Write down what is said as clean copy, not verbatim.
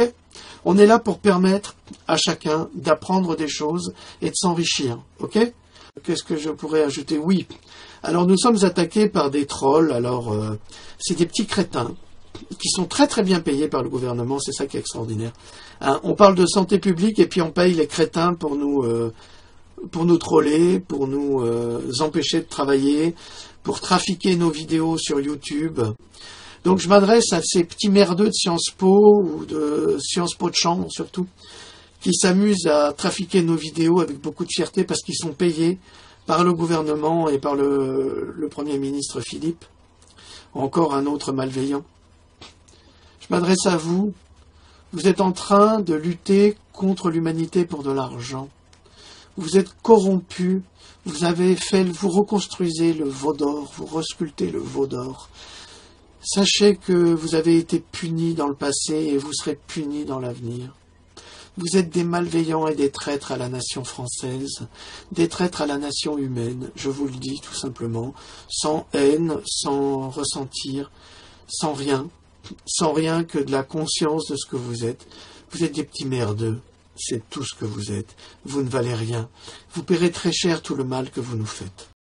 Okay ? On est là pour permettre à chacun d'apprendre des choses et de s'enrichir. Okay ? Qu'est-ce que je pourrais ajouter? Oui. Alors nous sommes attaqués par des trolls. Alors c'est des petits crétins qui sont très très bien payés par le gouvernement. C'est ça qui est extraordinaire. Hein, on parle de santé publique et puis on paye les crétins pour nous troller, pour nous empêcher de travailler, pour trafiquer nos vidéos sur YouTube. Donc je m'adresse à ces petits merdeux de Sciences Po ou de Sciences Po de chambre surtout, qui s'amusent à trafiquer nos vidéos avec beaucoup de fierté parce qu'ils sont payés par le gouvernement et par le Premier ministre Philippe, encore un autre malveillant. Je m'adresse à vous. Vous êtes en train de lutter contre l'humanité pour de l'argent. Vous êtes corrompus. Vous avez fait, vous reconstruisez le veau d'or, vous resculptez le veau d'or. Sachez que vous avez été punis dans le passé et vous serez punis dans l'avenir. Vous êtes des malveillants et des traîtres à la nation française, des traîtres à la nation humaine, je vous le dis tout simplement, sans haine, sans ressentir, sans rien que de la conscience de ce que vous êtes. Vous êtes des petits merdeux, c'est tout ce que vous êtes. Vous ne valez rien. Vous paierez très cher tout le mal que vous nous faites.